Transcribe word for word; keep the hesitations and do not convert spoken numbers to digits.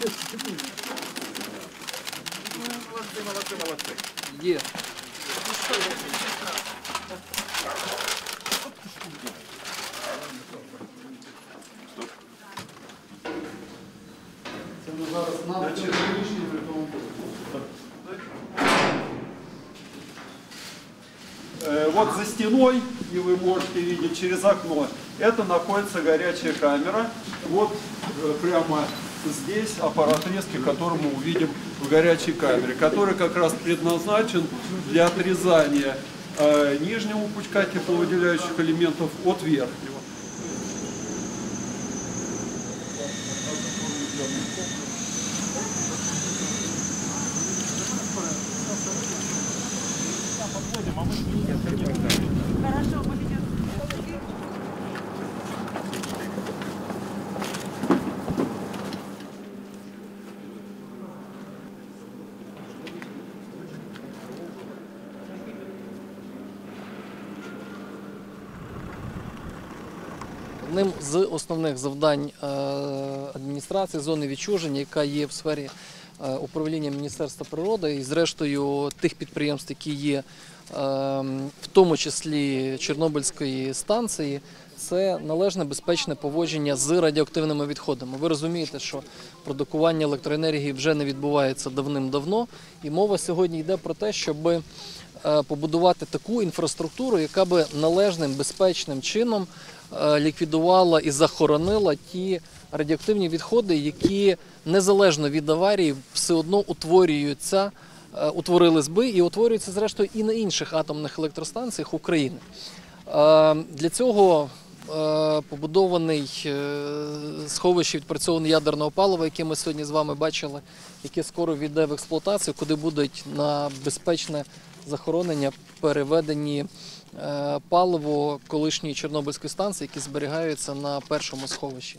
Молодцы, молодцы, молодцы. Где? Вот за стеной, и вы можете видеть через окно, это находится горячая камера. Вот прямо здесь аппарат резки, который мы увидим в горячей камере, который как раз предназначен для отрезания э, нижнего пучка тепловыделяющих элементов от верхнего. Одним з основних завдань адміністрації зони відчуження, яка є в сфері управління Міністерства природи і зрештою тих підприємств, які є в тому числі Чорнобильської станції, це належне безпечне поводження з радіоактивними відходами. Ви розумієте, що продукування електроенергії вже не відбувається давним-давно, і мова сьогодні йде про те, щоб побудувати таку інфраструктуру, яка би належним, безпечним чином ліквідувала і захоронила ті радіоактивні відходи, які незалежно від аварії все одно утворюються, утворились би і утворюються зрештою і на інших атомних електростанціях України. Для цього побудований сховище відпрацьованого ядерного палива, яке ми сьогодні з вами бачили, яке скоро ввійде в експлуатацію, куди будуть на безпечне захоронення переведені паливо колишньої Чорнобильської станції, які зберігаються на першому сховищі.